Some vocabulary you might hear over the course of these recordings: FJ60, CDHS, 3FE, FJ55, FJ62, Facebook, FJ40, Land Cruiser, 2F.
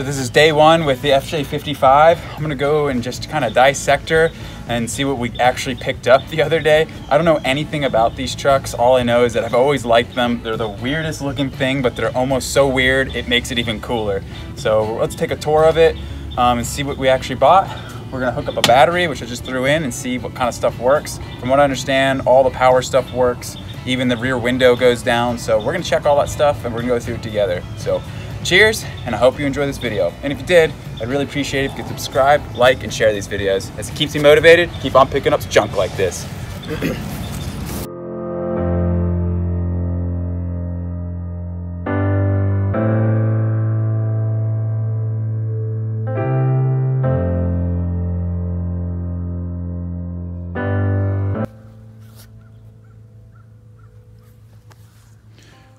So this is day one with the FJ55. I'm gonna go and just kind of dissect her and see what we actually picked up the other day. I don't know anything about these trucks. All I know is that I've always liked them. They're the weirdest looking thing, but they're almost so weird, it makes it even cooler. So let's take a tour of it and see what we actually bought. We're gonna hook up a battery, which I just threw in, and see what kind of stuff works. From what I understand, all the power stuff works. Even the rear window goes down. So we're gonna check all that stuff and we're gonna go through it together. So. Cheers, and I hope you enjoy this video. And if you did, I'd really appreciate it if you could subscribe, like, and share these videos. As it keeps me motivated, keep on picking up junk like this.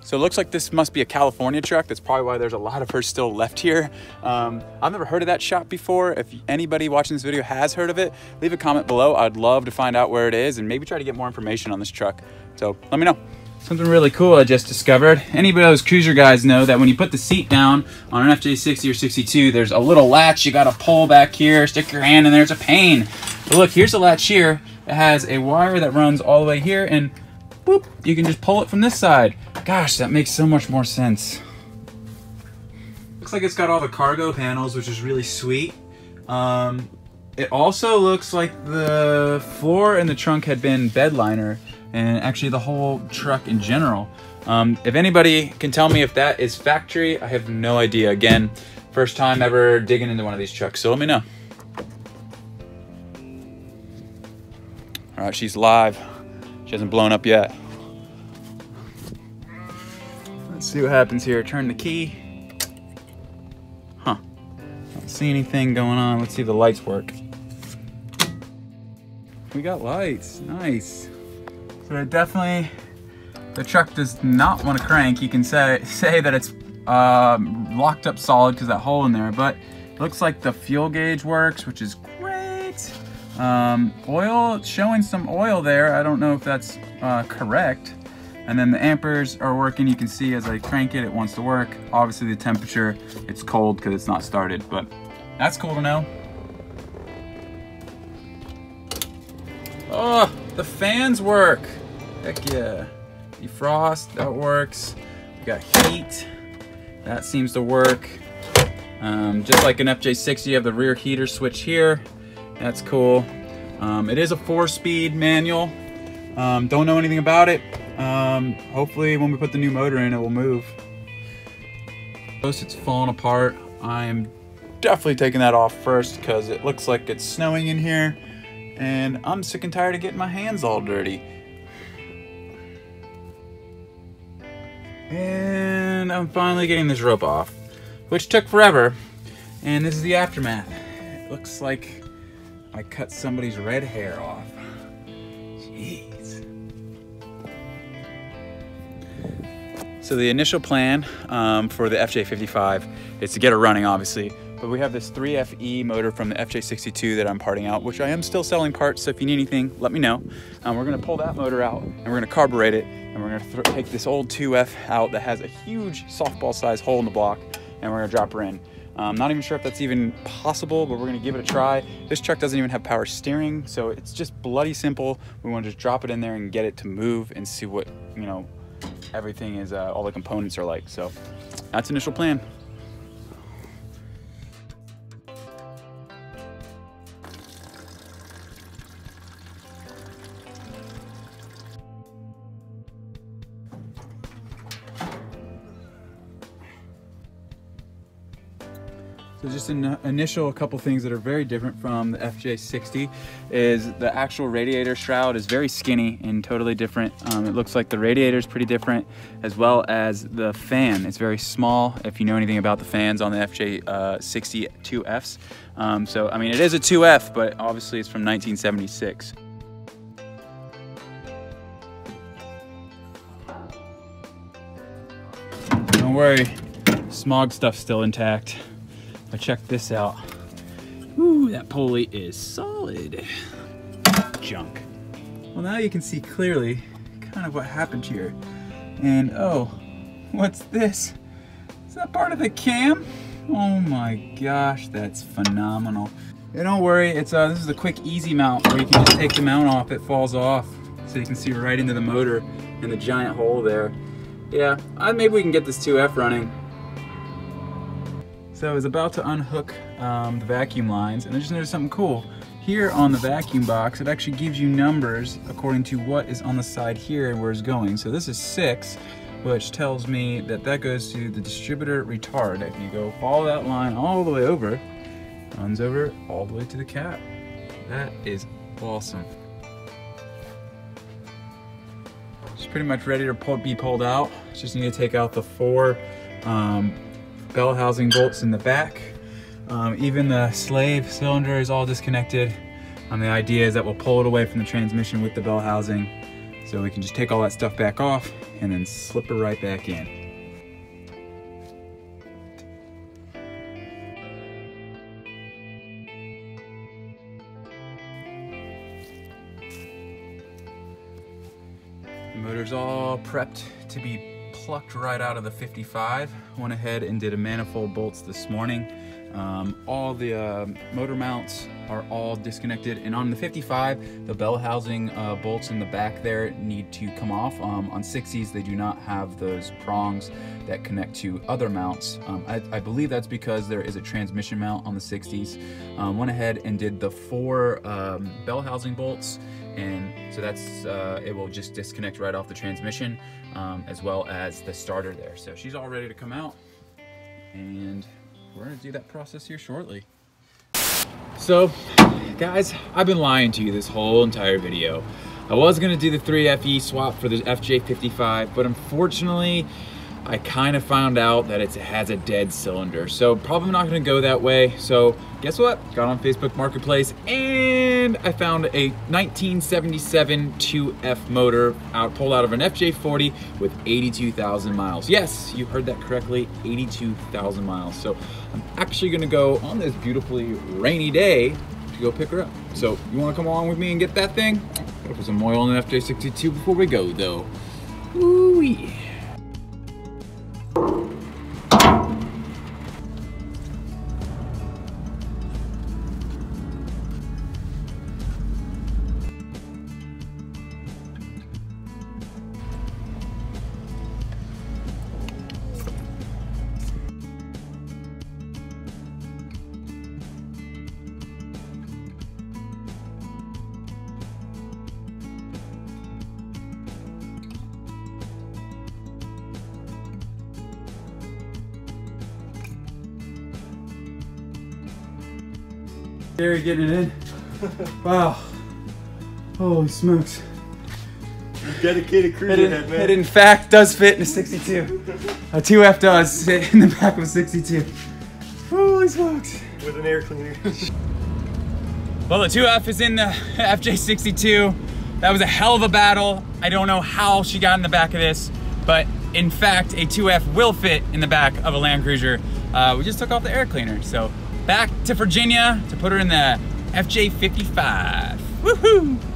So it looks like this must be a California truck. That's probably why there's a lot of her still left here. I've never heard of that shop before. If anybody watching this video has heard of it, leave a comment below. I'd love to find out where it is and maybe try to get more information on this truck. So let me know. Something really cool I just discovered. Anybody those cruiser guys know that when you put the seat down on an FJ60 or 62, there's a little latch you gotta pull back here, stick your hand in there, it's a pain. But look, here's a latch here. It has a wire that runs all the way here and boop, you can just pull it from this side. Gosh, that makes so much more sense. Looks like it's got all the cargo panels, which is really sweet. It also looks like the floor and the trunk had been bed liner, and actually the whole truck in general. If anybody can tell me if that is factory, I have no idea. Again, first time ever digging into one of these trucks, so let me know. All right, she's live. She hasn't blown up yet. Let's see what happens here. Turn the key. Huh. Don't see anything going on. Let's see if the lights work. We got lights. Nice. So definitely, the truck does not want to crank. You can say that it's locked up solid because that hole in there. But it looks like the fuel gauge works, which is great. Oil, it's showing some oil there. I don't know if that's correct. And then the amperes are working. You can see as I crank it, it wants to work. Obviously the temperature, it's cold because it's not started, but that's cool to know. Oh, the fans work. Heck yeah. Defrost, that works. We got heat, that seems to work. Just like an FJ60, you have the rear heater switch here. That's cool. It is a 4-speed manual. Don't know anything about it. Hopefully when we put the new motor in, it will move. It's falling apart. I'm definitely taking that off first because it looks like it's snowing in here and I'm sick and tired of getting my hands all dirty. And I'm finally getting this rope off, which took forever. And this is the aftermath. It looks like I cut somebody's red hair off. Jeez. So the initial plan for the FJ55 is to get her running, obviously, but we have this 3FE motor from the FJ62 that I'm parting out, which I am still selling parts, so if you need anything, let me know. We're gonna pull that motor out, and we're gonna carburate it, and we're gonna take this old 2F out that has a huge softball-sized hole in the block, and we're gonna drop her in. I'm not even sure if that's even possible, but we're gonna give it a try. This truck doesn't even have power steering, so it's just bloody simple. We wanna just drop it in there and get it to move and see what, you know, everything is, all the components are like. So that's initial plan. So just an initial couple things that are very different from the FJ60 is the actual radiator shroud is very skinny and totally different. It looks like the radiator is pretty different, as well as the fan. It's very small, if you know anything about the fans on the FJ60 2Fs. So, I mean, it is a 2F, but obviously it's from 1976. Don't worry, smog stuff's still intact. But check this out. Ooh, that pulley is solid. Junk. Well, now you can see clearly kind of what happened here. And oh, what's this? Is that part of the cam? Oh my gosh, that's phenomenal. And don't worry, it's this is a quick easy mount where you can just take the mount off, it falls off, so you can see right into the motor and the giant hole there. Yeah, maybe we can get this 2F running. So I was about to unhook the vacuum lines, and I just noticed something cool. Here on the vacuum box, it actually gives you numbers according to what is on the side here and where it's going. So this is 6, which tells me that that goes to the distributor retard. If you go follow that line all the way over, runs over all the way to the cap. That is awesome. It's pretty much ready to be pulled out. Just need to take out the 4 bell housing bolts in the back. Even the slave cylinder is all disconnected. The idea is that we'll pull it away from the transmission with the bell housing, so we can just take all that stuff back off and then slip it right back in. The motor's all prepped to be plucked right out of the 55. Went ahead and did a manifold bolts this morning. All the motor mounts are all disconnected, and on the 55 the bell housing bolts in the back there need to come off. On 60s they do not have those prongs that connect to other mounts. I believe that's because there is a transmission mount on the 60s. Went ahead and did the 4 bell housing bolts, and so that's it will just disconnect right off the transmission, as well as the starter there. So she's all ready to come out, and we're gonna do that process here shortly. So guys, I've been lying to you this whole entire video. I was gonna do the 3FE swap for the FJ55, but unfortunately I kind of found out that it has a dead cylinder, so probably not gonna go that way. So guess what? Got on Facebook Marketplace and I found a 1977 2F motor pulled out of an FJ40 with 82,000 miles. Yes, you heard that correctly, 82,000 miles. So I'm actually gonna go on this beautifully rainy day to go pick her up. So you wanna come along with me and get that thing? Gotta put some oil in an FJ62 before we go though. Ooh-wee. Gary getting it in. Wow. Holy smokes. You dedicated cruiser head, man. It in fact does fit in a 62. A 2F does fit in the back of a 62. Holy smokes. With an air cleaner. Well, the 2F is in the FJ62. That was a hell of a battle. I don't know how she got in the back of this, but in fact, a 2F will fit in the back of a Land Cruiser. We just took off the air cleaner, so. Back to Virginia to put her in the FJ55. Woohoo!